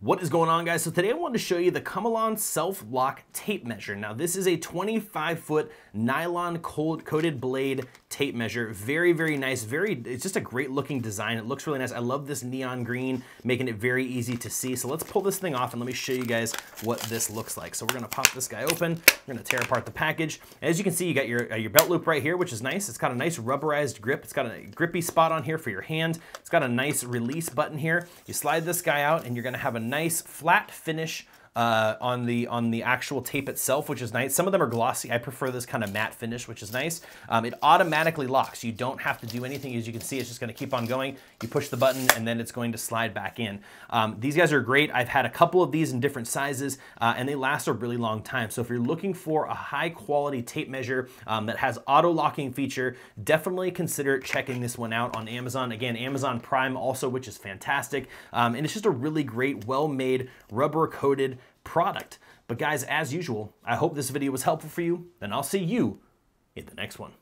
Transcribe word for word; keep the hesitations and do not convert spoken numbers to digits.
What is going on, guys? So today I wanted to show you the Komelon self-lock tape measure. Now this is a twenty-five foot nylon coated blade tape measure. Very, very nice. Very, it's just a great looking design. It looks really nice. I love this neon green, making it very easy to see. So let's pull this thing off and let me show you guys what this looks like. So we're gonna pop this guy open. We're gonna tear apart the package. As you can see, you got your, uh, your belt loop right here, which is nice. It's got a nice rubberized grip. It's got a grippy spot on here for your hand. It's got a nice release button here. You slide this guy out and you're gonna have a nice flat finish uh, on the on the actual tape itself, which is nice. Some of them are glossy. I prefer this kind of matte finish, which is nice. Um, it automatically locks. You don't have to do anything. As you can see, it's just going to keep on going. You push the button and then it's going to slide back in. Um, these guys are great. I've had a couple of these in different sizes uh, and they last a really long time. So if you're looking for a high quality tape measure um, that has auto locking feature, definitely consider checking this one out on Amazon. Again, Amazon Prime also, which is fantastic. Um, and it's just a really great, well-made, rubber-coated product. But guys, as usual, I hope this video was helpful for you, and I'll see you in the next one.